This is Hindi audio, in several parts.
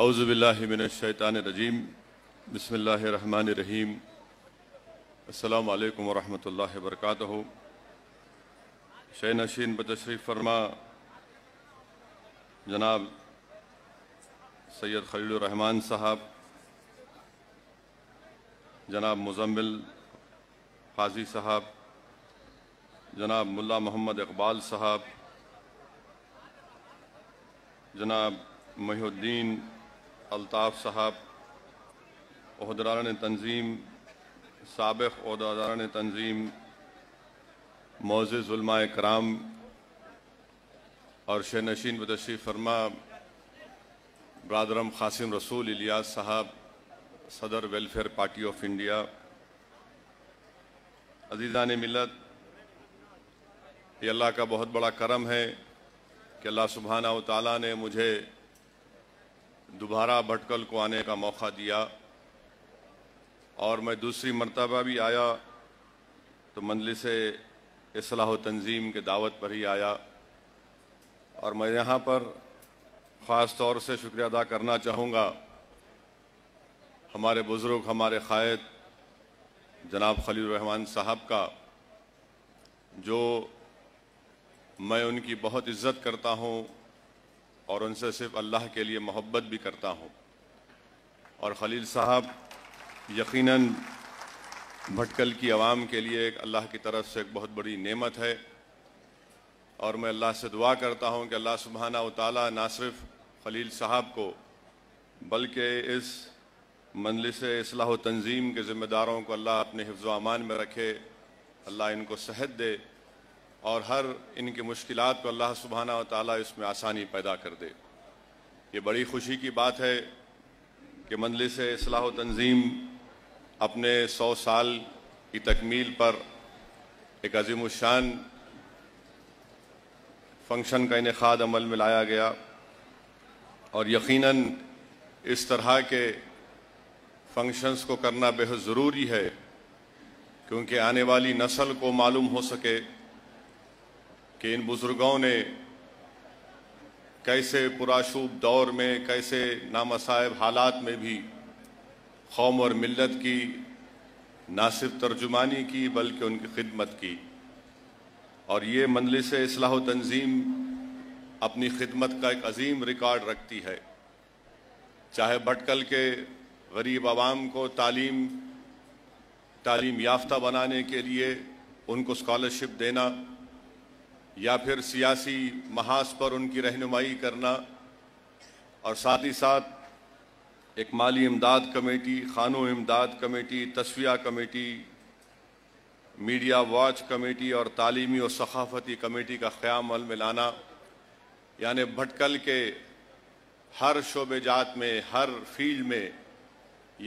औज़ुबिल्लाहि मिनश्शैतानिर्रजीम बिस्मिल्लाहिर्रहमानिर्रहीम अस्सलामु अलैकुम वरहमतुल्लाहि वबरकातुहू। शयनशीन बतशरीफ़ फरमा जनाब सैयद खलील रहमान साहब, जनाब मुज़म्मिल ख़ाज़ी साहब, जनाब मुल्ला मोहम्मद इकबाल साहब, जनाब मोहिद्दीन अल्ताफ़ साहब, ओहदेदारान तंजीम, साबिक़ ओहदेदारान तंजीम, मौज़िज़ उलमाए कराम और शहनशीन बतशरीफ़ फरमा ब्रादरम क़ासिम रसूल इलियास साहब, सदर वेलफेयर पार्टी ऑफ इंडिया। अज़ीज़ान मिलत, ये अल्लाह का बहुत बड़ा करम है कि अल्लाह सुब्हाना व तआला ने मुझे दोबारा भटकल को आने का मौका दिया और मैं दूसरी मरतबा भी आया तो मजलिस इस्लाह व तंज़ीम के दावत पर ही आया। और मैं यहाँ पर ख़ास तौर से शुक्रिया अदा करना चाहूँगा हमारे बुज़ुर्ग, हमारे क़ायद जनाब खलील रहमान साहब का, जो मैं उनकी बहुत इज़्ज़त करता हूँ और उनसे सिर्फ अल्लाह के लिए मोहब्बत भी करता हूँ। और खलील साहब यकीनन भटकल की आवाम के लिए एक अल्लाह की तरफ से एक बहुत बड़ी नेमत है और मैं अल्लाह से दुआ करता हूँ कि अल्लाह सुब्हाना व तआला ना सिर्फ खलील साहब को बल्कि इस मजलिस इस्लाह व तंज़ीम के ज़िम्मेदारों को अल्लाह अपने हिफ्ज़ व अमान में रखे, अल्लाह इनको सेहत दे और हर इनकी मुश्किलात को अल्लाह सुब्हाना व तआला इसमें आसानी पैदा कर दे। ये बड़ी खुशी की बात है कि मजलिस इस्लाह व तंज़ीम अपने 100 साल की तकमील पर एक अज़ीमुशान फंक्शन का इनेकाद अमल में लाया गया और यकीनन इस तरह के फंक्शंस को करना बेहद ज़रूरी है क्योंकि आने वाली नस्ल को मालूम हो सके कि इन बुज़ुर्गों ने कैसे पुराशूब दौर में, कैसे नामसाइब हालात में भी कौम और मिल्लत की ना सिर्फ तर्जुमानी की बल्कि उनकी खिदमत की। और ये मजलिस इस्लाह व तंज़ीम अपनी खिदमत का एक अजीम रिकॉर्ड रखती है, चाहे भटकल के गरीब आवाम को तालीम याफ्ता बनाने के लिए उनको स्कॉलरशिप देना या फिर सियासी महाज पर उनकी रहनुमाई करना और साथ ही साथ एक माली इमदाद कमेटी, खानों इमदाद कमेटी, तस्विया कमेटी, मीडिया वॉच कमेटी और तालीमी और सखाफती कमेटी का क़याम अमल में लाना, यानि भटकल के हर शोबे जात में, हर फील्ड में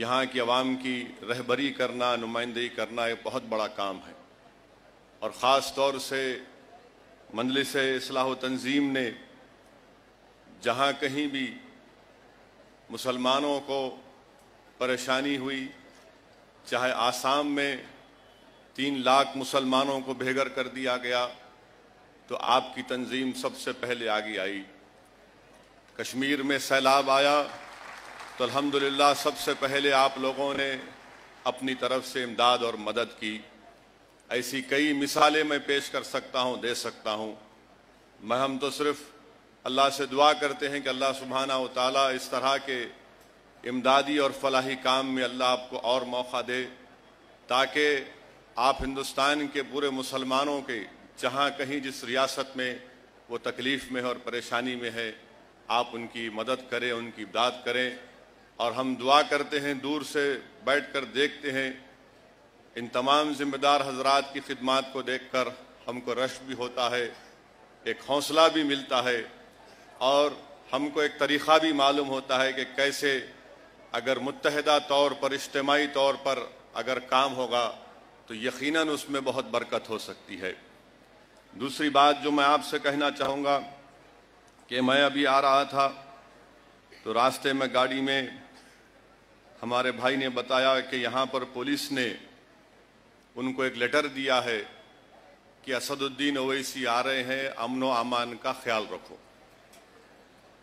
यहाँ की आवाम की रहबरी करना, नुमाइंदगी करना एक बहुत बड़ा काम है। और ख़ास तौर से मजलिस इस्लाह व तंज़ीम ने जहाँ कहीं भी मुसलमानों को परेशानी हुई, चाहे आसाम में 3 लाख मुसलमानों को बेघर कर दिया गया तो आपकी तंजीम सबसे पहले आगे आई, कश्मीर में सैलाब आया तो अल्हम्दुलिल्लाह सबसे पहले आप लोगों ने अपनी तरफ से इमदाद और मदद की। ऐसी कई मिसालें मैं पेश कर सकता हूं, दे सकता हूं। मैं हम तो सिर्फ अल्लाह से दुआ करते हैं कि अल्लाह सुब्हाना व तआला इस तरह के इमदादी और फलाही काम में अल्लाह आपको और मौका दे ताकि आप हिंदुस्तान के पूरे मुसलमानों के जहाँ कहीं जिस रियासत में वो तकलीफ़ में है और परेशानी में है आप उनकी मदद करें, उनकी इमदाद करें। और हम दुआ करते हैं, दूर से बैठकर देखते हैं इन तमाम ज़िम्मेदार हजरात की खिदमात को देखकर हमको रश्क भी होता है, एक हौसला भी मिलता है और हमको एक तरीक़ा भी मालूम होता है कि कैसे अगर मुत्तहदा तौर पर, इज्तिमाई तौर पर अगर काम होगा तो यकीनन उसमें बहुत बरकत हो सकती है। दूसरी बात जो मैं आपसे कहना चाहूँगा कि मैं अभी आ रहा था तो रास्ते में गाड़ी में हमारे भाई ने बताया कि यहाँ पर पुलिस ने उनको एक लेटर दिया है कि असदुद्दीन ओवैसी आ रहे हैं, अमन व अमान का ख्याल रखो।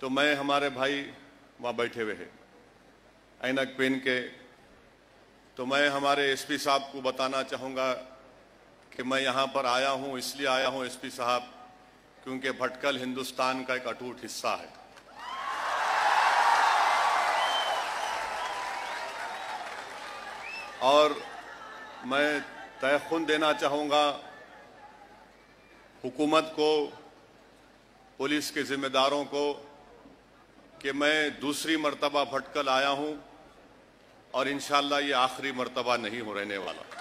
तो मैं हमारे भाई वहाँ बैठे हुए हैं ऐनक पहन के। तो मैं हमारे एसपी साहब को बताना चाहूँगा कि मैं यहाँ पर आया हूँ, इसलिए आया हूँ एसपी साहब, क्योंकि भटकल हिंदुस्तान का एक अटूट हिस्सा है। और मैं तयखुन देना चाहूँगा हुकूमत को, पुलिस के जिम्मेदारों को, कि मैं दूसरी मर्तबा भटकल आया हूँ और इंशाल्लाह ये आखिरी मर्तबा नहीं हो रहने वाला।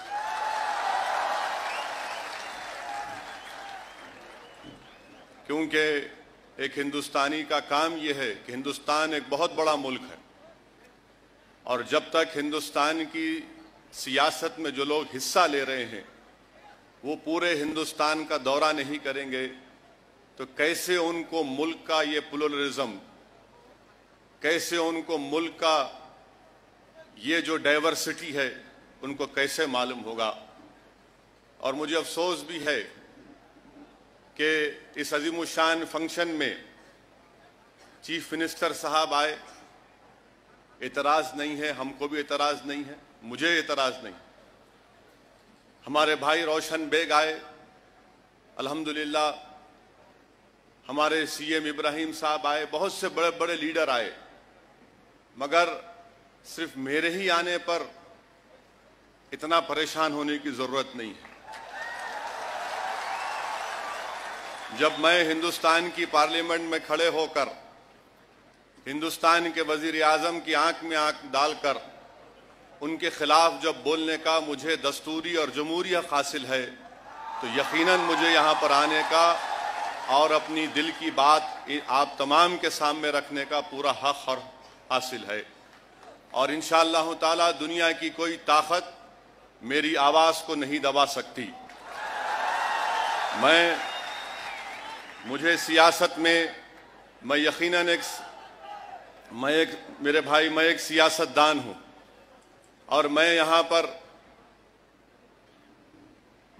क्योंकि एक हिंदुस्तानी का काम ये है कि हिंदुस्तान एक बहुत बड़ा मुल्क है, और जब तक हिंदुस्तान की सियासत में जो लोग हिस्सा ले रहे हैं वो पूरे हिंदुस्तान का दौरा नहीं करेंगे तो कैसे उनको मुल्क का ये प्लुरलिज्म, कैसे उनको मुल्क का ये जो डाइवर्सिटी है, उनको कैसे मालूम होगा। और मुझे अफसोस भी है कि इस अजीमुशान फंक्शन में चीफ मिनिस्टर साहब आए, एतराज़ नहीं है, हमको भी एतराज़ नहीं है, मुझे एतराज़ नहीं। हमारे भाई रोशन बेग आए, अल्हम्दुलिल्लाह। हमारे सीएम इब्राहिम साहब आए, बहुत से बड़े बड़े लीडर आए, मगर सिर्फ मेरे ही आने पर इतना परेशान होने की ज़रूरत नहीं है। जब मैं हिंदुस्तान की पार्लियामेंट में खड़े होकर हिंदुस्तान के वजीर आज़म की आंख में आंख डालकर उनके खिलाफ जब बोलने का मुझे दस्तूरी और जमहूरी हक हासिल है, तो यकीनन मुझे यहाँ पर आने का और अपनी दिल की बात आप तमाम के सामने रखने का पूरा हक और हासिल है। और इंशाअल्लाह ताला दुनिया की कोई ताकत मेरी आवाज़ को नहीं दबा सकती। मुझे सियासत में मैं एक सियासतदान हूँ, और मैं यहाँ पर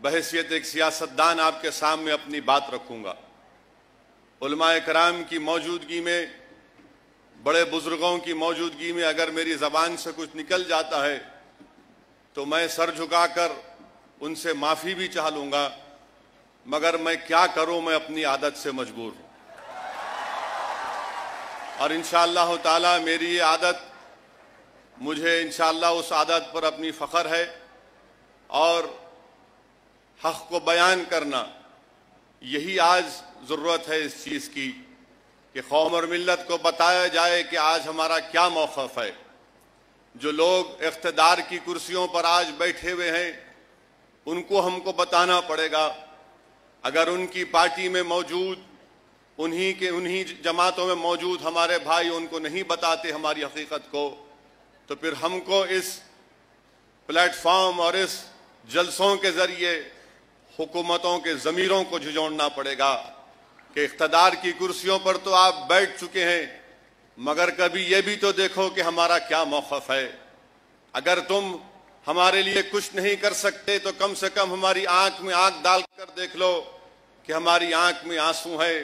बहैसियत एक सियासतदान आपके सामने अपनी बात रखूँगा। उलमाए कराम की मौजूदगी में, बड़े बुजुर्गों की मौजूदगी में अगर मेरी ज़बान से कुछ निकल जाता है तो मैं सर झुकाकर उनसे माफ़ी भी चाह लूँगा, मगर मैं क्या करूँ, मैं अपनी आदत से मजबूर हूँ। और इंशाअल्लाह ताला मेरी ये आदत, मुझे इंशाअल्लाह उस आदत पर अपनी फ़ख्र है। और हक़ को बयान करना, यही आज ज़रूरत है इस चीज़ की कि कौम और मिल्लत को बताया जाए कि आज हमारा क्या मौक़िफ़ है। जो लोग इख्तदार की कुर्सियों पर आज बैठे हुए हैं उनको हमको बताना पड़ेगा। अगर उनकी पार्टी में मौजूद, उन्हीं जमातों में मौजूद हमारे भाई उनको नहीं बताते हमारी हकीकत को, तो फिर हमको इस प्लेटफॉर्म और इस जलसों के ज़रिए हुकूमतों के ज़मीरों को झिझोड़ना पड़ेगा कि इख्तदार की कुर्सियों पर तो आप बैठ चुके हैं, मगर कभी ये भी तो देखो कि हमारा क्या मौक़िफ़ है। अगर तुम हमारे लिए कुछ नहीं कर सकते तो कम से कम हमारी आंख में आंख डालकर देख लो कि हमारी आंख में आंसू है।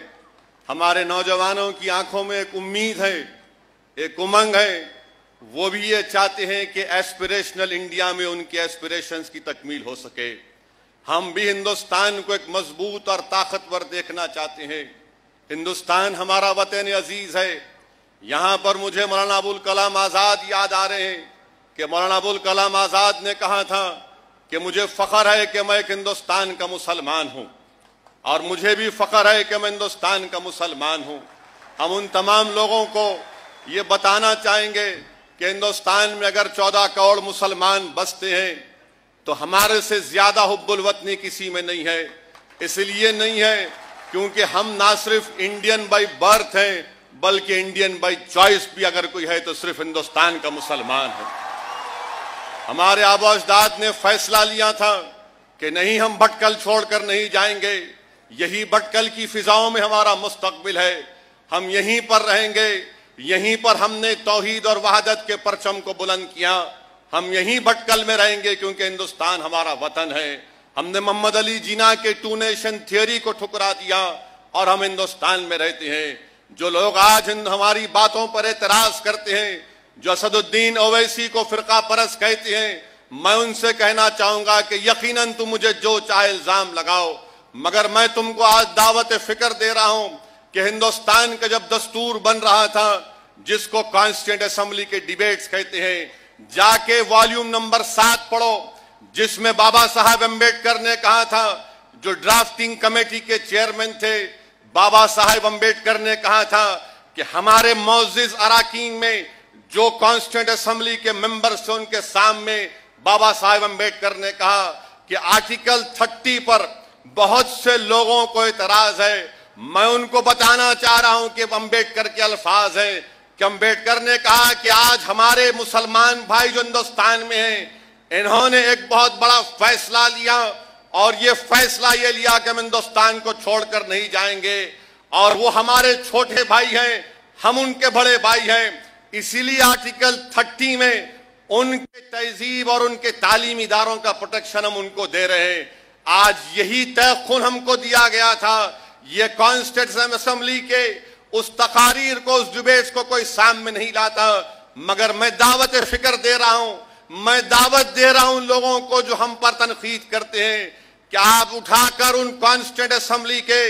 हमारे नौजवानों की आंखों में एक उम्मीद है, एक उमंग है। वो भी ये चाहते हैं कि एस्पिरेशनल इंडिया में उनके एस्पिरेशंस की तकमील हो सके। हम भी हिंदुस्तान को एक मजबूत और ताकतवर देखना चाहते हैं। हिंदुस्तान हमारा वतन अजीज़ है। यहाँ पर मुझे मौलाना अबुल कलाम आज़ाद याद आ रहे हैं कि मौलाना अबुल कलाम आज़ाद ने कहा था कि मुझे फ़ख्र है कि मैं एक हिंदुस्तान का मुसलमान हूँ, और मुझे भी फ़ख्र है कि मैं हिंदुस्तान का मुसलमान हूँ। हम उन तमाम लोगों को ये बताना चाहेंगे कि हिंदुस्तान में अगर 14 करोड़ मुसलमान बसते हैं तो हमारे से ज़्यादा हुब्बुल वतनी किसी में नहीं है। इसलिए नहीं है क्योंकि हम ना सिर्फ इंडियन बाई बर्थ हैं, बल्कि इंडियन बाई चॉइस भी अगर कोई है तो सिर्फ हिंदुस्तान का मुसलमान है। हमारे आबा अजदाद ने फैसला लिया था कि नहीं, हम भटकल छोड़कर नहीं जाएंगे। यही भटकल की फिजाओं में हमारा मुस्तकबिल है। हम यहीं पर रहेंगे। यहीं पर हमने तौहीद और वहादत के परचम को बुलंद किया। हम यहीं भटकल में रहेंगे क्योंकि हिंदुस्तान हमारा वतन है। हमने मोहम्मद अली जिन्ना के टू नेशन थियोरी को ठुकरा दिया और हम हिंदुस्तान में रहते हैं। जो लोग आज हमारी बातों पर एतराज करते हैं, जो असदुद्दीन ओवैसी को फिरका परस कहते हैं, मैं उनसे कहना चाहूंगा कि यकीनन तुम मुझे जो चाहे इल्जाम लगाओ, मगर मैं तुमको आज दावत फिक्र दे रहा हूं कि हिंदुस्तान का जब दस्तूर बन रहा था, जिसको कॉन्स्टिट्यूंट असेंबली के डिबेट्स कहते हैं, जाके वॉल्यूम नंबर 7 पढ़ो, जिसमें बाबा साहब अम्बेडकर ने कहा था, जो ड्राफ्टिंग कमेटी के चेयरमैन थे, बाबा साहब अम्बेडकर ने कहा था कि हमारे मौजिज अराकीन में जो कॉन्स्टिट्यूंट असेंबली के मेंबर्स थे, उनके सामने बाबा साहब अम्बेडकर ने कहा कि आर्टिकल 30 पर बहुत से लोगों को एतराज है। मैं उनको बताना चाह रहा हूं कि अम्बेडकर के अल्फाज है कि अम्बेडकर ने कहा कि आज हमारे मुसलमान भाई जो हिंदुस्तान में हैं, इन्होंने एक बहुत बड़ा फैसला लिया और ये फैसला ये लिया कि हम हिंदुस्तान को छोड़कर नहीं जाएंगे, और वो हमारे छोटे भाई हैं, हम उनके बड़े भाई हैं, इसीलिए आर्टिकल 30 में उनके तहजीब और उनके तालीम इदारों का प्रोटेक्शन हम उनको दे रहे हैं। आज यही तयखुन हमको दिया गया था। ये कॉन्स्टिट्यूशन असेंबली के उस तकारीर को, उस डिबेट्स को कोई सामने नहीं लाता, मगर मैं दावत फिक्र दे रहा हूं, मैं दावत दे रहा हूं लोगों को जो हम पर तनकीद करते हैं कि आप उठाकर उन कॉन्स्टिट्यूशन असेंबली के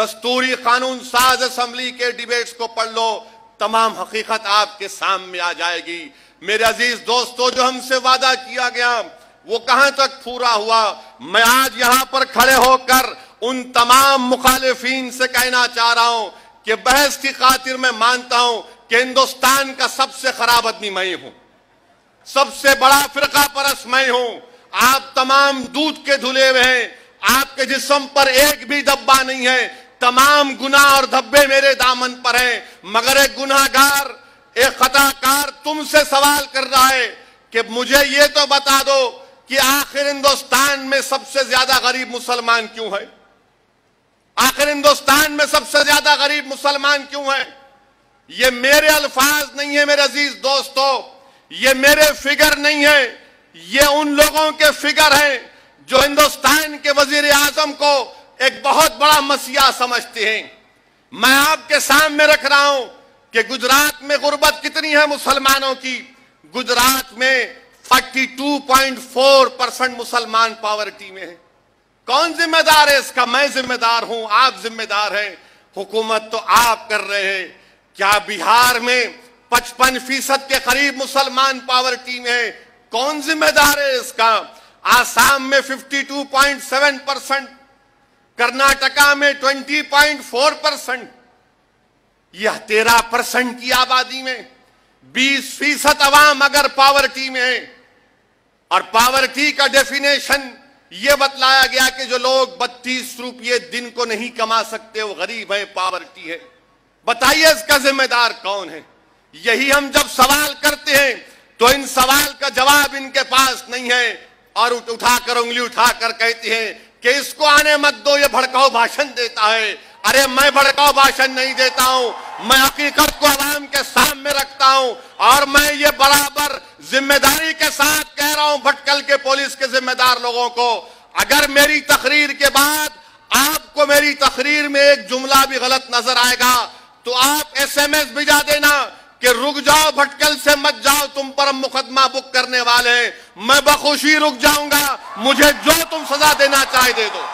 दस्तूरी कानून साज असेंबली के डिबेट्स को पढ़ लो, तमाम हकीकत आपके सामने आ जाएगी। मेरे अजीज दोस्तों, जो हमसे वादा किया गया वो कहां तक पूरा हुआ? मैं आज यहां पर खड़े होकर उन तमाम मुखालिफीन से कहना चाह रहा हूं कि बहस की खातिर मैं मानता हूं कि हिंदुस्तान का सबसे खराब आदमी मैं हूं, सबसे बड़ा फिरका परस मैं हूं। आप तमाम दूध के धुले हुए हैं, आपके जिस्म पर एक भी धब्बा नहीं है, तमाम गुनाह और धब्बे मेरे दामन पर हैं, मगर एक गुनाहगार, एक खताकार तुमसे सवाल कर रहा है कि मुझे ये तो बता दो कि आखिर हिंदुस्तान में सबसे ज्यादा गरीब मुसलमान क्यों है? आखिर हिंदुस्तान में सबसे ज्यादा गरीब मुसलमान क्यों है? ये मेरे अल्फाज नहीं है मेरे अजीज दोस्तों, ये मेरे फिगर नहीं है, ये उन लोगों के फिगर हैं जो हिंदुस्तान के वजीर आजम को एक बहुत बड़ा मसीहा समझते हैं। मैं आपके सामने रख रहा हूं कि गुजरात में गुर्बत कितनी है मुसलमानों की। गुजरात में 42.4% मुसलमान पॉवर्टी में है। कौन जिम्मेदार है इसका? मैं जिम्मेदार हूं, आप जिम्मेदार हैं, हुकूमत तो आप कर रहे हैं। क्या बिहार में 55% के करीब मुसलमान पॉवर्टी में है? कौन जिम्मेदार है इसका? आसाम में 52.7%, कर्नाटका में 20.4%, यह 13% की आबादी में 20% अवाम अगर पॉवर्टी में है। और पॉवर्टी का डेफिनेशन यह बतलाया गया कि जो लोग 32 रुपये दिन को नहीं कमा सकते वो गरीब है, पॉवर्टी है। बताइए इसका जिम्मेदार कौन है? यही हम जब सवाल करते हैं तो इन सवाल का जवाब इनके पास नहीं है, और उठाकर उंगली उठाकर कहते हैं कि इसको आने मत दो, ये भड़काऊ भाषण देता है। अरे मैं भड़काऊ भाषण नहीं देता हूं, मैं हकीकत को आवाम के सामने रखता हूं, और मैं ये बराबर जिम्मेदारी के साथ कह रहा हूं भटकल के पुलिस के जिम्मेदार लोगों को, अगर मेरी तकरीर के बाद आपको मेरी तकरीर में एक जुमला भी गलत नजर आएगा तो आप SMS भिजा देना कि रुक जाओ, भटकल से मत जाओ, तुम पर हम मुकदमा बुक करने वाले हैं, मैं बखुशी रुक जाऊंगा, मुझे जो तुम सजा देना चाहे दे दो।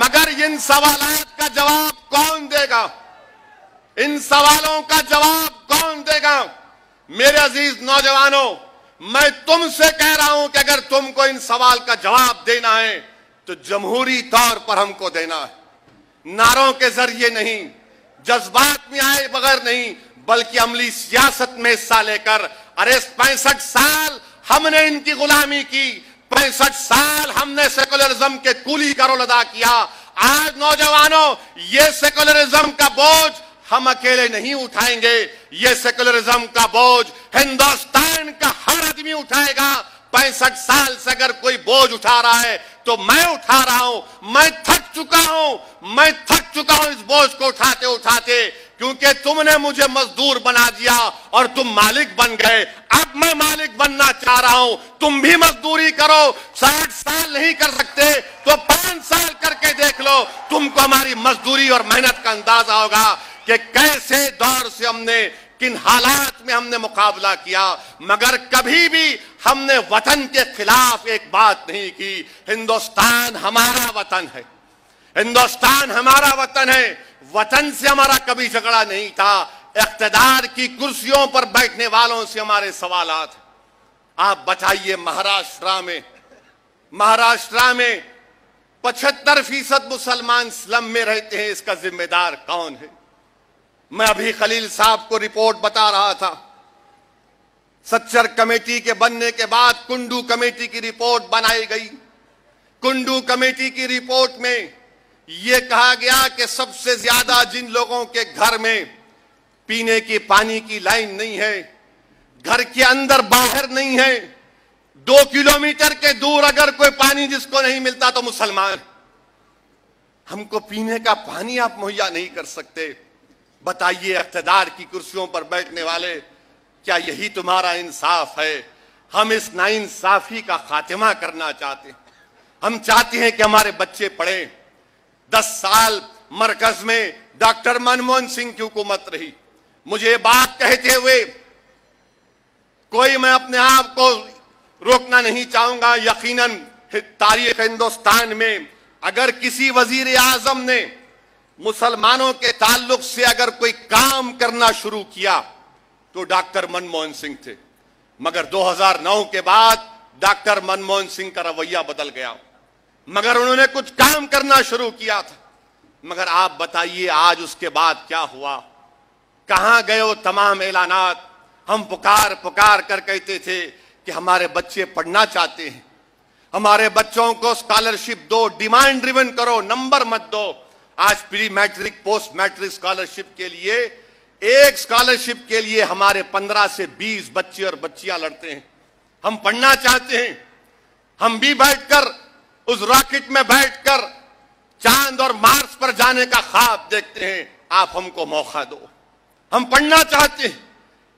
मगर इन सवालात का जवाब कौन देगा? इन सवालों का जवाब कौन देगा? मेरे अजीज नौजवानों, मैं तुमसे कह रहा हूं कि अगर तुमको इन सवाल का जवाब देना है तो जमहूरी तौर पर हमको देना है, नारों के जरिए नहीं, जज्बात में आए बगैर नहीं, बल्कि अमली सियासत में हिस्सा लेकर। अरे 65 साल हमने इनकी गुलामी की, 65 साल हमने सेकुलरिज्म के कूली का रोल अदा किया। आज नौजवानों, ये सेकुलरिज्म का बोझ हम अकेले नहीं उठाएंगे, ये सेकुलरिज्म का बोझ हिंदुस्तान का हर आदमी उठाएगा। 65 साल से अगर कोई बोझ उठा रहा है तो मैं उठा रहा हूं, मैं थक चुका हूं, मैं थक चुका हूं इस बोझ को उठाते उठाते, क्योंकि तुमने मुझे मजदूर बना दिया और तुम मालिक बन गए। अब मैं मालिक बनना चाह रहा हूं, तुम भी मजदूरी करो। 60 साल नहीं कर सकते तो 5 साल करके देख लो, तुमको हमारी मजदूरी और मेहनत का अंदाजा होगा कि कैसे दौर से हमने, किन हालात में हमने मुकाबला किया, मगर कभी भी हमने वतन के खिलाफ एक बात नहीं की। हिंदुस्तान हमारा वतन है, हिंदुस्तान हमारा वतन है, वतन से हमारा कभी झगड़ा नहीं था। इख्तियार की कुर्सियों पर बैठने वालों से हमारे सवालात। आप बताइए, महाराष्ट्र में 75% मुसलमान स्लम में रहते हैं, इसका जिम्मेदार कौन है? मैं अभी खलील साहब को रिपोर्ट बता रहा था, सच्चर कमेटी के बनने के बाद कुंडू कमेटी की रिपोर्ट बनाई गई। कुंडू कमेटी की रिपोर्ट में यह कहा गया कि सबसे ज्यादा जिन लोगों के घर में पीने की पानी की लाइन नहीं है, घर के अंदर बाहर नहीं है, 2 किलोमीटर के दूर अगर कोई पानी जिसको नहीं मिलता तो मुसलमान। हमको पीने का पानी आप मुहैया नहीं कर सकते। बताइए, इख्तियार की कुर्सियों पर बैठने वाले, क्या यही तुम्हारा इंसाफ है? हम इस नाइंसाफी का खात्मा करना चाहते हैं। हम चाहते हैं कि हमारे बच्चे पढ़े। 10 साल मरकज में डॉक्टर मनमोहन सिंह की हुकूमत रही। मुझे बात कहते हुए कोई, मैं अपने आप को रोकना नहीं चाहूंगा, यकीनन तारीख हिंदुस्तान में अगर किसी वजीर आजम ने मुसलमानों के ताल्लुक से अगर कोई काम करना शुरू किया तो डॉक्टर मनमोहन सिंह थे। मगर 2009 के बाद डॉक्टर मनमोहन सिंह का रवैया बदल गया, मगर उन्होंने कुछ काम करना शुरू किया था। मगर आप बताइए, आज उसके बाद क्या हुआ? कहां गए वो तमाम ऐलानात? हम पुकार कर कहते थे कि हमारे बच्चे पढ़ना चाहते हैं, हमारे बच्चों को स्कॉलरशिप दो, डिमांड ड्रिवन करो, नंबर मत दो। आज pre matric, post matric scholarship के लिए, एक स्कॉलरशिप के लिए हमारे 15 से 20 बच्चे और बच्चियां लड़ते हैं। हम पढ़ना चाहते हैं, हम भी बैठकर उस रॉकेट में बैठकर चांद और मार्स पर जाने का ख्वाब देखते हैं। आप हमको मौका दो, हम पढ़ना चाहते हैं।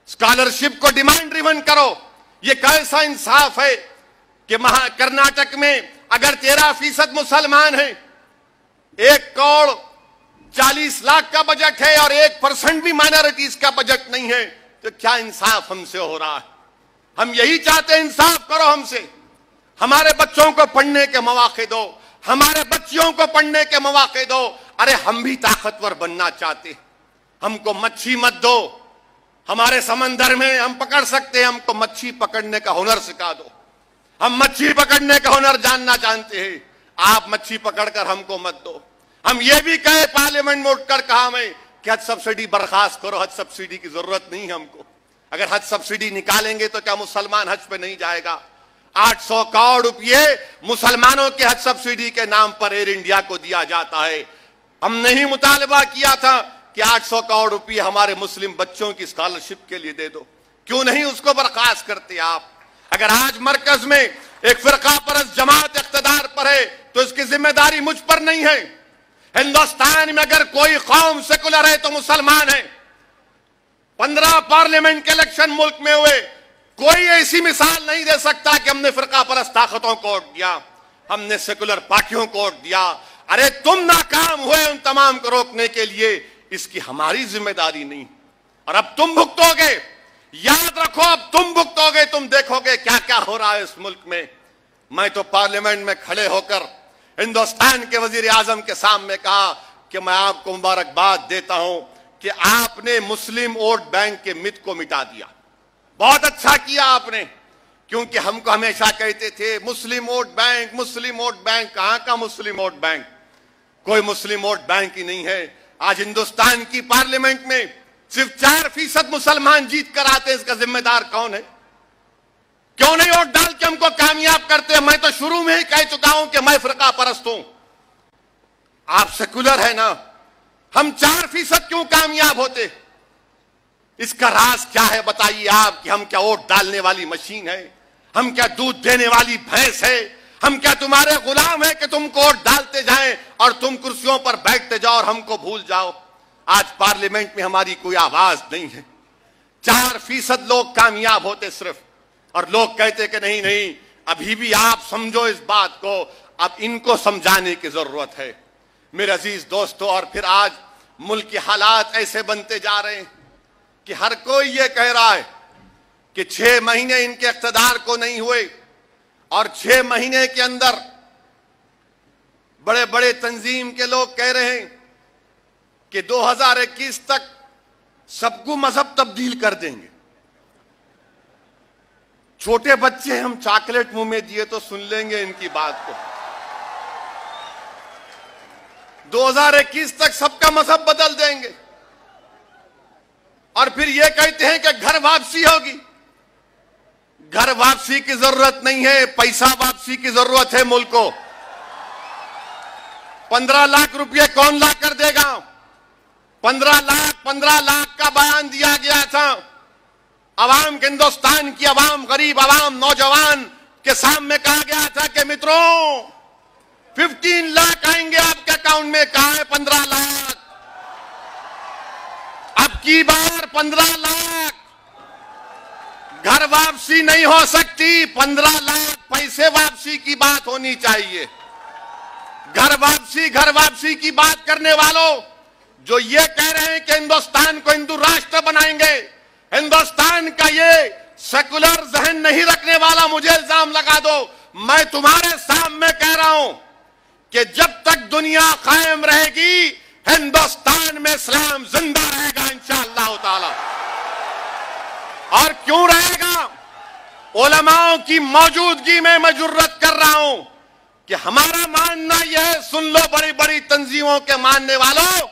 स्कॉलरशिप को डिमांड ड्रिवन करो। ये कैसा इंसाफ है कि कर्नाटक में अगर 13% मुसलमान हैं, 1,40,00,000 का बजट है और 1% भी माइनॉरिटीज का बजट नहीं है, तो क्या इंसाफ हमसे हो रहा है? हम यही चाहते हैं, इंसाफ करो हमसे। हमारे बच्चों को पढ़ने के मौके दो, हमारे बच्चियों को पढ़ने के मौके दो। अरे हम भी ताकतवर बनना चाहते, हमको मच्छी मत दो। हमारे समंदर में हम पकड़ सकते हैं, हमको मच्छी पकड़ने का हुनर सिखा दो। हम मच्छी पकड़ने का हुनर जानना जानते हैं, आप मच्छी पकड़कर हमको मत दो। हम ये भी कहे, पार्लियामेंट में उठकर कहा मैं कि हज सब्सिडी बर्खास्त करो, हज सब्सिडी की जरूरत नहीं है हमको। अगर हज सब्सिडी निकालेंगे तो क्या मुसलमान हज पे नहीं जाएगा? 800 करोड़ रुपये मुसलमानों के हज सब्सिडी के नाम पर एयर इंडिया को दिया जाता है। हमने ही मुतालबा किया था कि 800 करोड़ रुपये हमारे मुस्लिम बच्चों की स्कॉलरशिप के लिए दे दो। क्यों नहीं उसको बर्खास्त करते आप? अगर आज मरकज में एक फिरका परस्त जमात इख्तियार पर है तो इसकी जिम्मेदारी मुझ पर नहीं है। हिंदुस्तान में अगर कोई कौम सेकुलर है तो मुसलमान है। 15 पार्लियामेंट के इलेक्शन मुल्क में हुए, कोई ऐसी मिसाल नहीं दे सकता कि हमने फिरका परस्त ताकतों को वोट दिया, हमने सेकुलर पार्टियों को वोट दिया। अरे तुम नाकाम हुए उन तमाम को रोकने के लिए, इसकी हमारी जिम्मेदारी नहीं। और अब तुम भुगतोगे, याद रखो, अब तुम भुगतोगे। तुम देखोगे क्या क्या हो रहा है इस मुल्क में। मैं तो पार्लियामेंट में खड़े होकर हिंदुस्तान के वजीर आजम के सामने कहा कि मैं आपको मुबारकबाद देता हूं कि आपने मुस्लिम वोट बैंक के मिथ को मिटा दिया। बहुत अच्छा किया आपने, क्योंकि हमको हमेशा कहते थे Muslim vote bank, Muslim vote bank. कहां का मुस्लिम वोट बैंक? कोई मुस्लिम वोट बैंक ही नहीं है। आज हिंदुस्तान की पार्लियामेंट में सिर्फ 4% मुसलमान जीत कर आते, इसका जिम्मेदार कौन है? क्यों नहीं वोट डाल के हमको कामयाब करते हैं? मैं तो शुरू में ही कह चुका हूं कि मैं फिरका परस्त हूं, आप सेकुलर है ना। हम 4% क्यों कामयाब होते? इसका राज क्या है? बताइए आप कि हम क्या वोट डालने वाली मशीन है? हम क्या दूध देने वाली भैंस है? हम क्या तुम्हारे गुलाम है कि तुमको वोट डालते जाएं और तुम कुर्सियों पर बैठते जाओ और हमको भूल जाओ? आज पार्लियामेंट में हमारी कोई आवाज नहीं है। 4% लोग कामयाब होते सिर्फ, और लोग कहते कि नहीं नहीं, अभी भी आप समझो इस बात को। अब इनको समझाने की जरूरत है। मेरे अजीज दोस्तों, और फिर आज मुल्क के हालात ऐसे बनते जा रहे हैं कि हर कोई ये कह रहा है कि 6 महीने इनके इख्तदार को नहीं हुए और 6 महीने के अंदर बड़े बड़े तंजीम के लोग कह रहे हैं कि 2021 तक सबको मजहब तब्दील कर देंगे। छोटे बच्चे हम चॉकलेट मुंह में दिए तो सुन लेंगे इनकी बात को। 2021 तक सबका मजहब बदल देंगे और फिर यह कहते हैं कि घर वापसी होगी। घर वापसी की जरूरत नहीं है, पैसा वापसी की जरूरत है। मुल्क को 15 लाख रुपये कौन ला कर देगा? 15 लाख का बयान दिया गया था। अवाम के, हिंदुस्तान की अवाम, गरीब अवाम, नौजवान के सामने कहा गया था कि मित्रों 15 लाख आएंगे आपके अकाउंट में। कहां है 15 लाख? अब की बार 15 लाख घर वापसी नहीं हो सकती, 15 लाख पैसे वापसी की बात होनी चाहिए। घर वापसी की बात करने वालों जो ये कह रहे हैं कि हिंदुस्तान को हिंदू राष्ट्र बनाएंगे, हिंदुस्तान का ये सेकुलर जहन नहीं रखने वाला मुझे इल्जाम लगा दो। मैं तुम्हारे सामने कह रहा हूं कि जब तक दुनिया कायम रहेगी हिंदुस्तान में इस्लाम जिंदा रहेगा इंशाअल्लाह ताला। और क्यों रहेगा? उलमाओं की मौजूदगी में मैं जुर्रत कर रहा हूं कि हमारा मानना यह है, सुन लो बड़ी बड़ी तंजीमों के मानने वालों,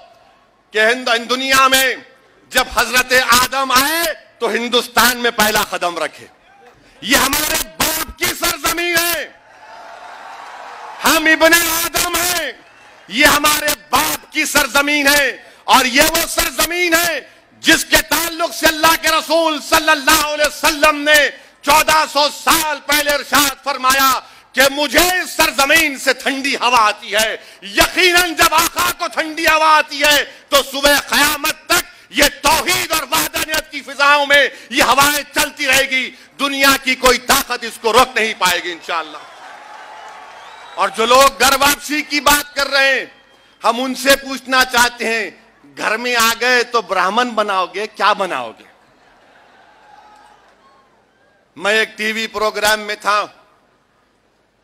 कि दुनिया में जब हजरत आदम आए तो हिंदुस्तान में पहला कदम रखे। यह हमारे बाप की सरजमीन है, हम इब्ने आदम हैं, ये हमारे बाप की सरजमीन है और ये वो सरजमीन है जिसके ताल्लुक से अल्लाह के रसूल सल्लल्लाहु अलैहि वसल्लम ने 1400 साल पहले इरशाद फरमाया कि मुझे इस सरजमीन से ठंडी हवा आती है। यकीनन जब आका को ठंडी हवा आती है तो सुबह क़यामत तक ये तौहीद और वहदानियत की फिजाओं में ये हवाएं चलती रहेगी, दुनिया की कोई ताकत इसको रोक नहीं पाएगी इंशाअल्लाह। और जो लोग घर वापसी की बात कर रहे हैं, हम उनसे पूछना चाहते हैं, घर में आ गए तो ब्राह्मण बनाओगे क्या बनाओगे? मैं एक टीवी प्रोग्राम में था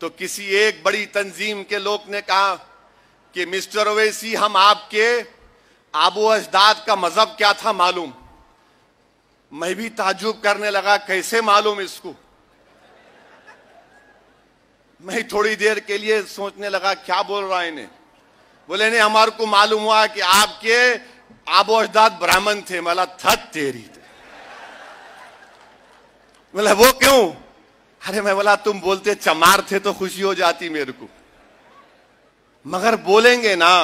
तो किसी एक बड़ी तंजीम के लोग ने कहा कि मिस्टर ओवैसी, हम आपके आबो अजदाद का मजहब क्या था मालूम? मैं भी ताज्जुब करने लगा, कैसे मालूम इसको? मैं थोड़ी देर के लिए सोचने लगा क्या बोल रहा है इन्हें। बोले नहीं, हमारे को मालूम हुआ कि आपके आबो अजदाद ब्राह्मण थे। मला थत तेरी थे। बोला वो क्यों? अरे मैं बोला तुम बोलते चमार थे तो खुशी हो जाती मेरे को, मगर बोलेंगे ना।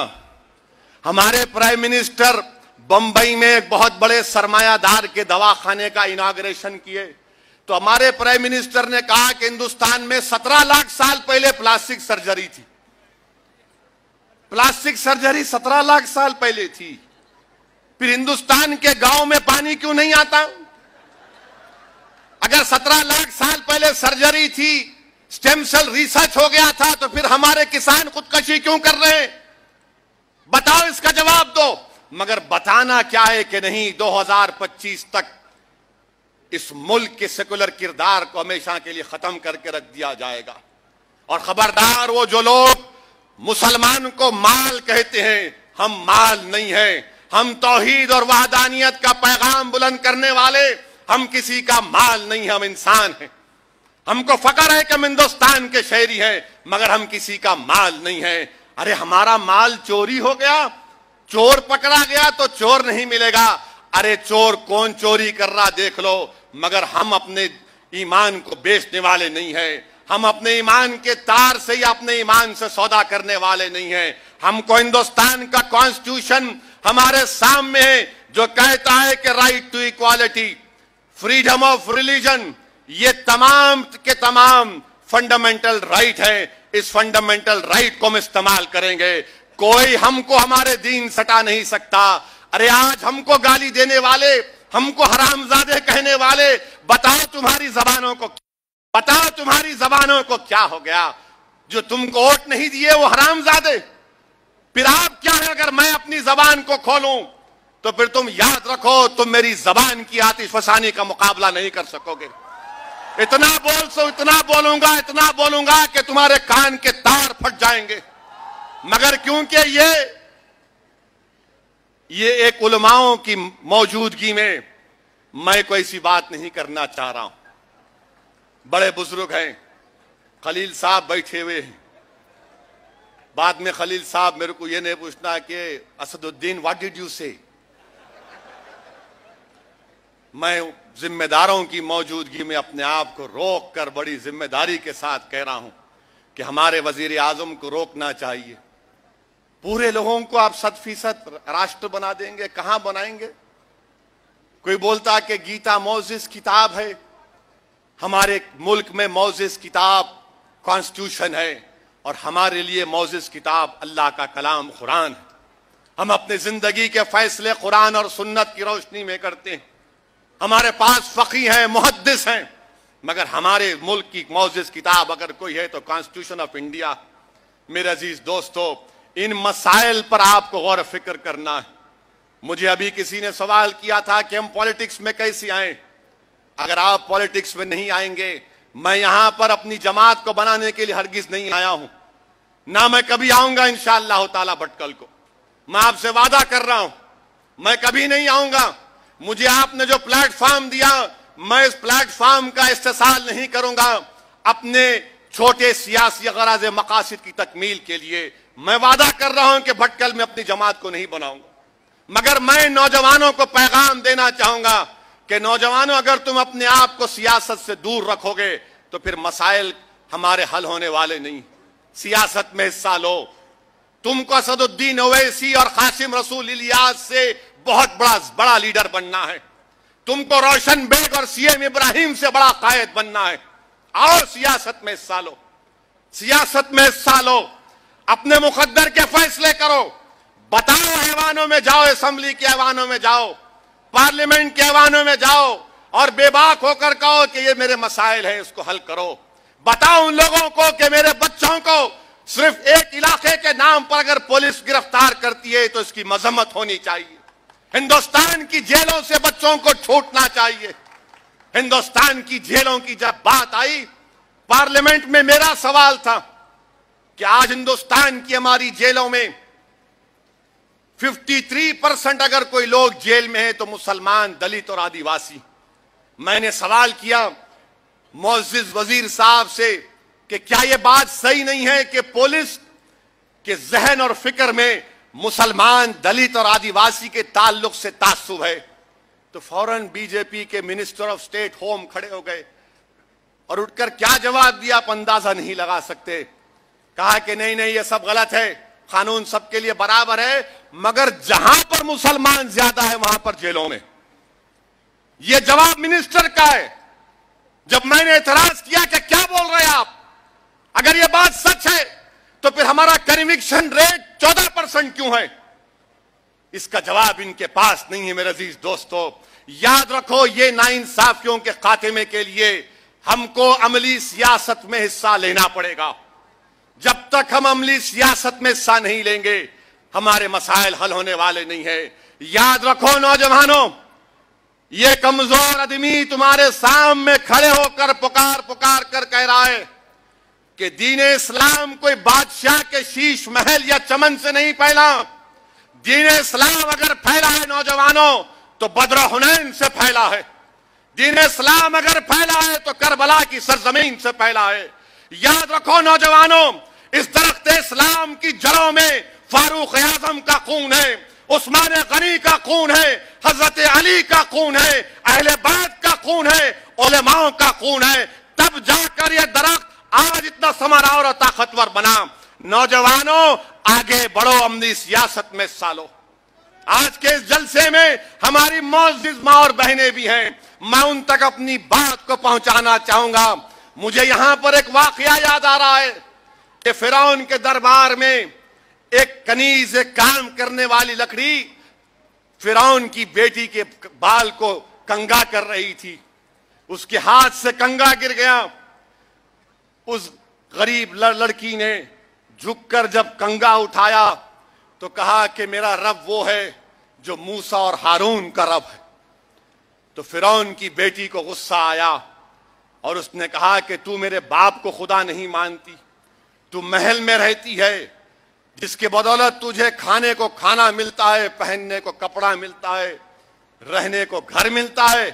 हमारे प्राइम मिनिस्टर बंबई में एक बहुत बड़े सरमायादार के दवाखाने का इनाग्रेशन किए तो हमारे प्राइम मिनिस्टर ने कहा कि हिंदुस्तान में 17 लाख साल पहले प्लास्टिक सर्जरी थी। प्लास्टिक सर्जरी 17 लाख साल पहले थी। फिर हिंदुस्तान के गांव में पानी क्यों नहीं आता? अगर 17 लाख साल पहले सर्जरी थी, स्टेम सेल रिसर्च हो गया था, तो फिर हमारे किसान खुदकशी क्यों कर रहे हैं? बताओ, इसका जवाब दो। मगर बताना क्या है कि नहीं 2025 तक इस मुल्क के सेकुलर किरदार को हमेशा के लिए खत्म करके रख दिया जाएगा। और खबरदार, वो जो लोग मुसलमान को माल कहते हैं, हम माल नहीं है, हम तौहीद और वहदानियत का पैगाम बुलंद करने वाले, हम किसी का माल नहीं, हम इंसान हैं। हमको फक्र है कि हम हिंदुस्तान के शहरी हैं, मगर हम किसी का माल नहीं है। अरे हमारा माल चोरी हो गया, चोर पकड़ा गया तो चोर नहीं मिलेगा। अरे चोर कौन चोरी कर रहा देख लो, मगर हम अपने ईमान को बेचने वाले नहीं है, हम अपने ईमान के तार से या अपने ईमान से सौदा करने वाले नहीं है। हमको हिंदुस्तान का कॉन्स्टिट्यूशन हमारे सामने है जो कहता है कि right to equality, freedom of religion, ये तमाम के तमाम फंडामेंटल राइट है। इस फंडामेंटल राइट को हम इस्तेमाल करेंगे। कोई हमको हमारे दीन सटा नहीं सकता। अरे आज हमको गाली देने वाले, हमको हरामजादे कहने वाले, बताओ तुम्हारी जबानों को क्या हो गया? जो तुमको वोट नहीं दिए वो हरामजादे, फिर आप क्या है अगर मैं अपनी जबान को खोलूं तो फिर तुम याद रखो तुम मेरी जबान की आतिशफसानी का मुकाबला नहीं कर सकोगे। इतना बोलूंगा कि तुम्हारे कान के तार फट जाएंगे। मगर क्योंकि ये एक उलमाओं की मौजूदगी में मैं कोई ऐसी बात नहीं करना चाह रहा हूं। बड़े बुजुर्ग हैं, खलील साहब बैठे हुए हैं। बाद में खलील साहब मेरे को यह नहीं पूछना कि असदुद्दीन व्हाट डिड यू से। मैं जिम्मेदारों की मौजूदगी में अपने आप को रोक कर बड़ी जिम्मेदारी के साथ कह रहा हूं कि हमारे वजीर आजम को रोकना चाहिए। पूरे लोगों को आप 100% राष्ट्र बना देंगे, कहां बनाएंगे? कोई बोलता कि गीता मोजिस किताब है, हमारे मुल्क में मोजिस किताब कॉन्स्टिट्यूशन है और हमारे लिए मोजिस किताब अल्लाह का कलाम कुरान है। हम अपने जिंदगी के फैसले कुरान और सुन्नत की रोशनी में करते हैं। हमारे पास फकी हैं, मुहद्दिस हैं, मगर हमारे मुल्क की मोजिस किताब अगर कोई है तो कॉन्स्टिट्यूशन ऑफ इंडिया। मेरे अजीज दोस्तों, इन मसाइल पर आपको गौर फिक्र करना है। मुझे अभी किसी ने सवाल किया था कि हम पॉलिटिक्स में कैसे आए। अगर आप पॉलिटिक्स में नहीं आएंगे, मैं यहां पर अपनी जमात को बनाने के लिए हरगिज नहीं आया हूं, ना मैं कभी आऊंगा इंशाअल्लाह ताला। भटकल को मैं आपसे वादा कर रहा हूं, मैं कभी नहीं आऊंगा। मुझे आपने जो प्लेटफॉर्म दिया, मैं इस प्लेटफॉर्म का इस्तेमाल नहीं करूंगा अपने छोटे सियासी गराज मकासद की तकमील के लिए। मैं वादा कर रहा हूं कि भटकल में अपनी जमात को नहीं बनाऊंगा। मगर मैं नौजवानों को पैगाम देना चाहूंगा कि नौजवानों, अगर तुम अपने आप को सियासत से दूर रखोगे तो फिर मसाइल हमारे हल होने वाले नहीं। सियासत में हिस्सा लो। तुमको असदुद्दीन ओवैसी और कासिम रसूल इलियास से बहुत बड़ा लीडर बनना है। तुमको रोशन बेग और सीएम इब्राहिम से बड़ा कायद बनना है। आओ सियासत में हिस्सा लो, सियासत में हिस्सा लो, अपने मुकद्दर के फैसले करो। बताओ, ऐवानों में जाओ, असेंबली के ऐवानों में जाओ, पार्लियामेंट के ऐवानों में जाओ और बेबाक होकर कहो कि ये मेरे मसाइल हैं, इसको हल करो। बताओ उन लोगों को कि मेरे बच्चों को सिर्फ एक इलाके के नाम पर अगर पुलिस गिरफ्तार करती है तो इसकी मजम्मत होनी चाहिए। हिंदुस्तान की जेलों से बच्चों को छूटना चाहिए। हिंदुस्तान की जेलों की जब बात आई पार्लियामेंट में, मेरा सवाल था कि आज हिंदुस्तान की हमारी जेलों में 53% अगर कोई लोग जेल में है तो मुसलमान, दलित और आदिवासी। मैंने सवाल किया मोअज़्ज़िज़ वजीर साहब से कि क्या यह बात सही नहीं है कि पुलिस के जहन और फिक्र में मुसलमान, दलित और आदिवासी के ताल्लुक से तासुब है। तो फौरन बीजेपी के मिनिस्टर ऑफ स्टेट होम खड़े हो गए और उठकर क्या जवाब दिया आप अंदाजा नहीं लगा सकते। कहा कि नहीं, यह सब गलत है, कानून सबके लिए बराबर है, मगर जहां पर मुसलमान ज्यादा है वहां पर जेलों में। यह जवाब मिनिस्टर का है। जब मैंने एतराज किया कि क्या बोल रहे हैं आप, अगर यह बात सच है तो फिर हमारा कन्विक्शन रेट 14% क्यों है? इसका जवाब इनके पास नहीं है। मेरे अजीज दोस्तों, याद रखो, ये नाइंसाफियों के खात्मे के लिए हमको अमली सियासत में हिस्सा लेना पड़ेगा। जब तक हम अमली सियासत में हिस्सा नहीं लेंगे हमारे मसाइल हल होने वाले नहीं है। याद रखो नौजवानों, ये कमजोर आदमी तुम्हारे सामने खड़े होकर पुकार कर कह रहा है कि दीन इस्लाम कोई बादशाह के शीश महल या चमन से नहीं फैला। दीन इस्लाम अगर फैला है नौजवानों तो बद्र हुनैन से फैला है। दीन इस्लाम अगर फैला है तो करबला की सरजमीन से फैला है। याद रखो नौजवानों, इस दरख्त इस्लाम की जड़ों में फारूक आजम का खून है, उस्मान गनी का खून है, हजरत अली का खून है, अहले बैत का खून है, उलेमाओं का खून है। तब जाकर यह दरख्त आज इतना समारा और ताकतवर बना। नौजवानों, आगे बढ़ो, अमली सियासत में हिस्सा लो। आज के इस जलसे में हमारी मोअज़्ज़िज़ मां और बहनें भी हैं, मैं उन तक अपनी बात को पहुंचाना चाहूंगा। मुझे यहां पर एक वाकया याद आ रहा है कि फिरौन के दरबार में एक कनीज, एक काम करने वाली लकड़ी फिरौन की बेटी के बाल को कंगा कर रही थी। उसके हाथ से कंगा गिर गया। उस गरीब लड़की ने झुककर जब कंगा उठाया तो कहा कि मेरा रब वो है जो मूसा और हारून का रब है। तो फिरौन की बेटी को गुस्सा आया और उसने कहा कि तू मेरे बाप को खुदा नहीं मानती, तू महल में रहती है जिसके बदौलत तुझे खाने को खाना मिलता है, पहनने को कपड़ा मिलता है, रहने को घर मिलता है।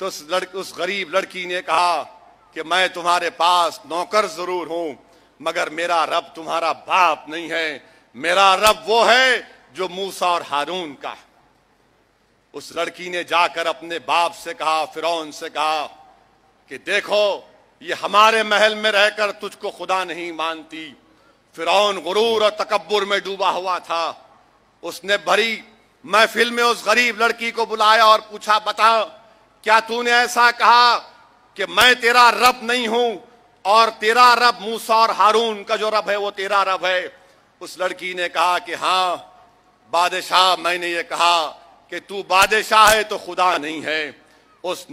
तो उस गरीब लड़की ने कहा कि मैं तुम्हारे पास नौकर जरूर हूं मगर मेरा रब तुम्हारा बाप नहीं है, मेरा रब वो है जो मूसा और हारून का। उस लड़की ने जाकर अपने बाप से कहा, फिरौन से कहा कि देखो ये हमारे महल में रहकर तुझको खुदा नहीं मानती। फिरौन गुरूर और तकब्बुर में डूबा हुआ था। उसने भरी महफिल में उस गरीब लड़की को बुलाया और पूछा, बता क्या तूने ऐसा कहा कि मैं तेरा रब नहीं हूं और तेरा रब मूसा और हारून का जो रब है वो तेरा रब है? उस लड़की ने कहा कि हाँ बादशाह, मैंने ये कहा कि तू बादशाह है तो खुदा नहीं है। उस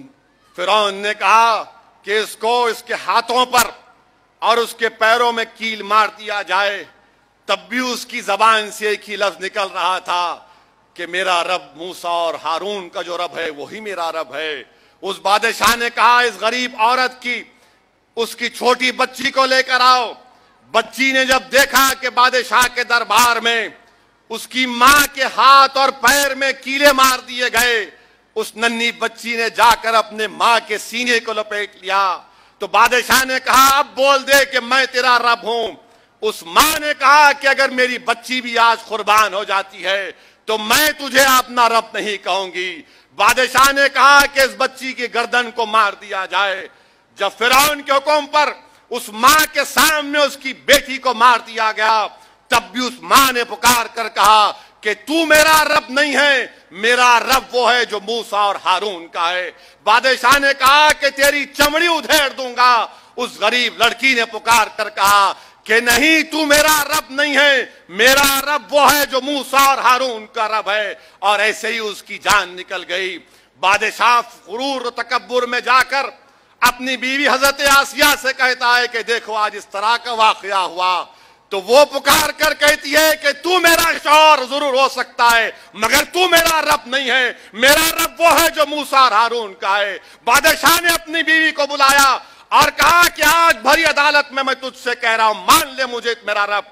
फिरौन ने कहा कि इसको इसके हाथों पर और उसके पैरों में कील मार दिया जाए। तब भी उसकी जबान से एक ही लफ्ज निकल रहा था कि मेरा रब मूसा और हारून का जो रब है वही मेरा रब है। उस बादशाह ने कहा इस गरीब औरत की उसकी छोटी बच्ची को लेकर आओ। बच्ची ने जब देखा कि बादशाह के दरबार में उसकी मां के हाथ और पैर में कीले मार दिए गए, उस नन्ही बच्ची ने जाकर अपने मां के सीने को लपेट लिया। तो बादशाह ने कहा अब बोल दे कि मैं तेरा रब हूं। उस मां ने कहा कि अगर मेरी बच्ची भी आज कुर्बान हो जाती है तो मैं तुझे अपना रब नहीं कहूंगी। बादशाह ने कहा कि इस बच्ची की गर्दन को मार दिया जाए। जब फिरौन के हुक्म पर उस मां के सामने उसकी बेटी को मार दिया गया, तब भी उस मां ने पुकार कर कहा कि तू मेरा रब नहीं है, मेरा रब वो है जो मूसा और हारून का है। बादशाह ने कहा कि तेरी चमड़ी उधेड़ दूंगा। उस गरीब लड़की ने पुकार कर कहा कि नहीं, तू मेरा रब नहीं है, मेरा रब वो है जो मूसा और हारून का रब है। और ऐसे ही उसकी जान निकल गई। बादशाह गुरूर और तकब्बुर में जाकर अपनी बीवी हजरत आसिया से कहता है कि देखो आज इस तरह का वाकया हुआ। तो वो पुकार कर कहती है कि तू मेरा शौहर जरूर हो सकता है मगर तू मेरा रब नहीं है, मेरा रब वो है जो मूसा और हारून का है। बादशाह ने अपनी बीवी को बुलाया और कहा कि आज भरी अदालत में मैं तुझसे कह रहा हूं मान ले मुझे मेरा रब।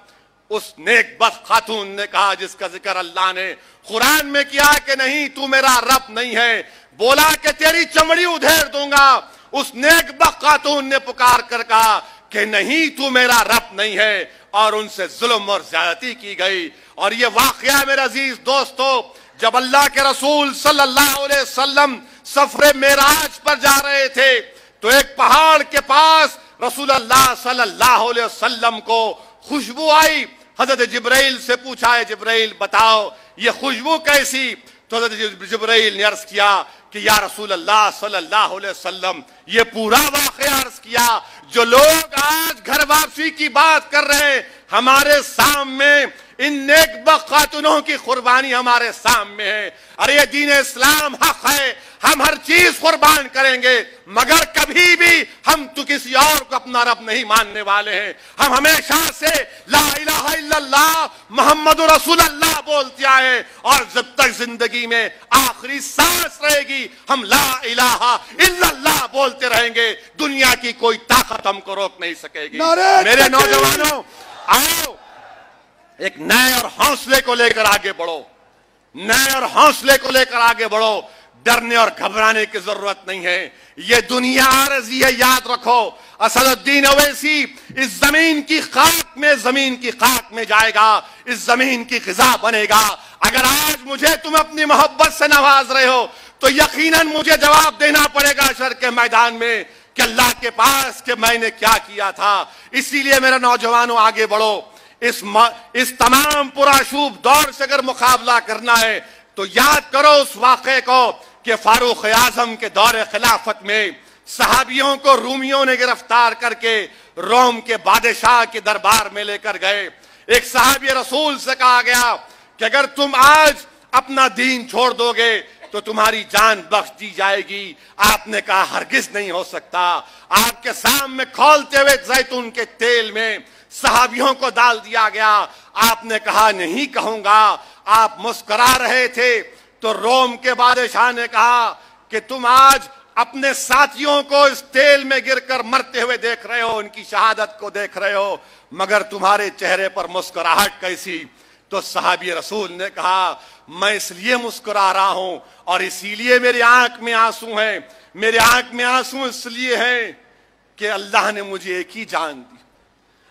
उस नेक बस खातून ने कहा जिसका जिक्र अल्लाह ने कुरान में किया कि नहीं तू मेरा रब नहीं है, बोला कि तेरी चमड़ी उधेड़ दूंगा। उस नेक बस खातून ने पुकार कर कहा कि नहीं तू मेरा रब नहीं है, और उनसे जुल्म और ज्यादती की गई। और ये वाकया मेरे अजीज दोस्तों, जब अल्लाह के रसूल सल्लल्लाहु अलैहि वसल्लम सफरे मेराज पर जा रहे थे तो एक पहाड़ के पास रसूल अल्लाह सल्लल्लाहु अलैहि वसल्लम को खुशबू आई। हजरत जिब्राइल से पूछा है जिब्राइल बताओ ये खुशबू कैसी? तो हजरत जिब्राइल ने अर्ज किया कि या रसूल अल्लाह सल्लल्लाहु अलैहि वसल्लम ये पूरा वाकया अर्ज किया, जो लोग आज घर वापसी की बात कर रहे हैं हमारे सामने इन नेक खातूनों की कुर्बानी हमारे सामने है। अरे दीन इस्लाम हक है, हम हर चीज कुर्बान करेंगे मगर कभी भी हम तो किसी और को अपना रब नहीं मानने वाले हैं। हम हमेशा से ला इलाहा इल्लल्लाह मुहम्मदुर रसूलुल्लाह बोलते आए और जब तक जिंदगी में आखिरी सांस रहेगी हम ला इलाहा इल्लल्लाह बोलते रहेंगे। दुनिया की कोई ताकत हमको रोक नहीं सकेगी। मेरे नौजवानों आओ एक नए और हौसले को लेकर आगे बढ़ो, नए और हौसले को लेकर आगे बढ़ो। डरने और घबराने की जरूरत नहीं है, ये दुनिया आरज़ी है, याद रखो। असदुद्दीन ओवैसी इस जमीन की खाक में जाएगा, इस जमीन की ग़िज़ा बनेगा। अगर आज मुझे तुम अपनी मोहब्बत से नवाज रहे हो तो यकीनन मुझे जवाब देना पड़ेगा हश्र के मैदान में कि अल्लाह के पास कि मैंने क्या किया था। इसीलिए मेरे नौजवानों आगे बढ़ो। इस तमाम पुराशूब दौर से अगर मुकाबला करना है तो याद करो उस वाक़े को कि फारूक आजम के दौरे खिलाफत में सहाबियों को रूमियों ने गिरफ्तार करके रोम के बादशाह के दरबार में लेकर गए। एक सहाबी रसूल से कहा गया कि अगर तुम आज अपना दीन छोड़ दोगे तो तुम्हारी जान बख्श दी जाएगी। आपने कहा हरगिज नहीं हो सकता। आपके सामने खोलते हुए जैतून के तेल में सहाबियों को डाल दिया गया। आपने कहा नहीं कहूंगा, आप मुस्कुरा रहे थे तो रोम के बादशाह ने कहा कि तुम आज अपने साथियों को इस तेल में गिरकर मरते हुए देख रहे हो, उनकी शहादत को देख रहे हो, मगर तुम्हारे चेहरे पर मुस्कुराहट कैसी? तो सहाबी रसूल ने कहा मैं इसलिए मुस्कुरा रहा हूं और इसीलिए मेरी आंख में आंसू हैं, मेरी आंख में आंसू इसलिए हैं कि अल्लाह ने मुझे एक ही जान दी।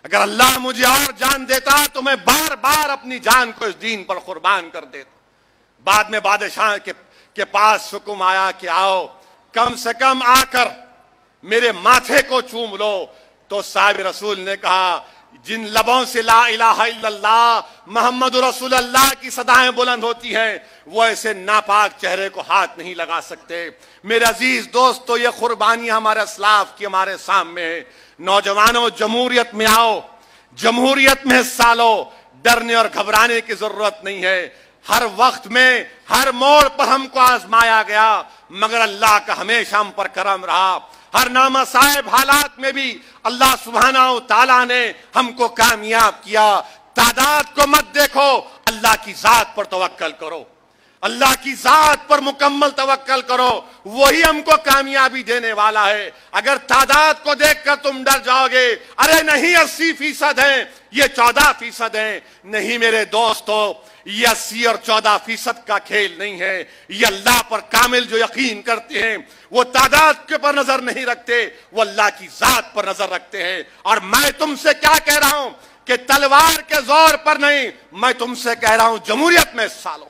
अगर अल्लाह मुझे और जान देता तो मैं बार बार अपनी जान को इस दीन पर कुर्बान कर देता। बाद में बादशाह के पास हुक्म आया कि आओ कम से कम आकर मेरे माथे को चूम लो। तो साहिब रसूल ने कहा जिन लबों से ला इलाहा इल्लल्लाह मोहम्मद रसूल अल्लाह की सदाएं बुलंद होती हैं वो ऐसे नापाक चेहरे को हाथ नहीं लगा सकते। मेरे अजीज दोस्तों, ये कुर्बानी हमारे असलाफ की हमारे सामने है। नौजवानों, जमहूरियत में आओ, जमहूरियत में हिस्सा लो, डरने और घबराने की जरूरत नहीं है। हर वक्त में हर मोड़ पर हमको आजमाया गया मगर अल्लाह का हमेशा हम पर करम रहा। हर नामा साहेब हालात में भी अल्लाह सुभानहू ताला ने हमको कामयाब किया। तादाद को मत देखो, अल्लाह की जात पर तवक्कल करो, अल्लाह की जात पर मुकम्मल तवक्कल करो, वही हमको कामयाबी देने वाला है। अगर तादाद को देखकर तुम डर जाओगे, अरे नहीं 80% है, ये 14% है, नहीं मेरे दोस्तों, ये 80 और 14% का खेल नहीं है। ये अल्लाह पर कामिल जो यकीन करते हैं वो तादाद के पर नजर नहीं रखते, वो अल्लाह की जात पर नजर रखते हैं। और मैं तुमसे क्या कह रहा हूं कि तलवार के जोर पर नहीं, मैं तुमसे कह रहा हूं जमहूरियत में हिस्सा लो,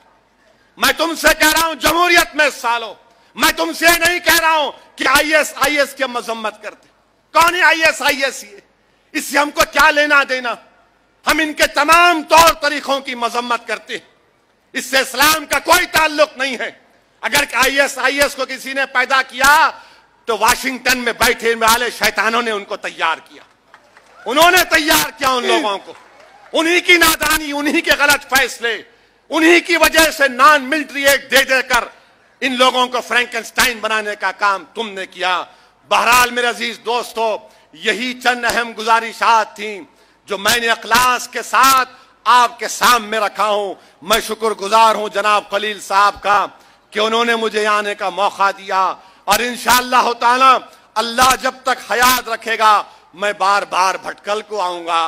मैं तुमसे कह रहा हूं जमहूरियत में हिस्सा लो। मैं तुमसे नहीं कह रहा हूं कि ISIS की मजम्मत करते, कौन है ISIS? ये इससे हमको क्या लेना देना? हम इनके तमाम तौर तरीकों की मजम्मत करते हैं, इससे इस्लाम का कोई ताल्लुक नहीं है। अगर ISIS को किसी ने पैदा किया तो वाशिंगटन में बैठे वाले शैतानों ने उनको तैयार किया, उन्होंने तैयार किया उन लोगों को, उन्हीं की नादानी, उन्हीं के गलत फैसले, उन्हीं की वजह से नॉन मिलिट्री एक्ट दे देकर इन लोगों को फ्रैंकनस्टाइन बनाने का काम तुमने किया। बहरहाल मेरे अजीज दोस्तों, यही चंद अहम गुजारिशात थी जो मैंने अखलास के साथ आपके सामने रखा हूं। मैं शुक्रगुजार हूं जनाब खलील साहब का कि उन्होंने मुझे आने का मौका दिया और इंशाअल्लाह ताला अल्लाह जब तक हयात रखेगा मैं बार बार भटकल को आऊंगा,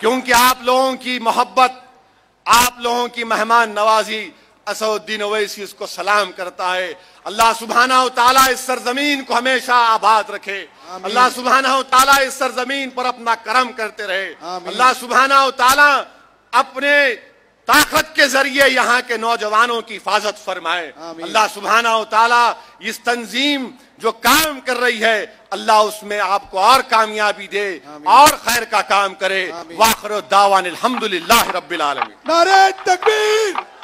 क्योंकि आप लोगों की मोहब्बत, आप लोगों की मेहमान नवाजी, असदुद्दीन ओवैसी उसको सलाम करता है। अल्लाह सुब्हानहू तआला इस सरजमीन को हमेशा आबाद रखे, अल्लाह सुब्हानहू तआला इस सरजमीन पर अपना करम करते रहे, अल्लाह सुब्हानहू तआला अपने ताकत के जरिए यहाँ के नौजवानों की हिफाजत फरमाए। अल्लाह सुब्हानहू तआला इस तंजीम जो काम कर रही है अल्लाह उसमें आपको और कामयाबी दे और खैर का काम करे। वाखिर दावाना अल्हम्दुलिल्लाह रब्बिल आलमीन। नारे तकबीर।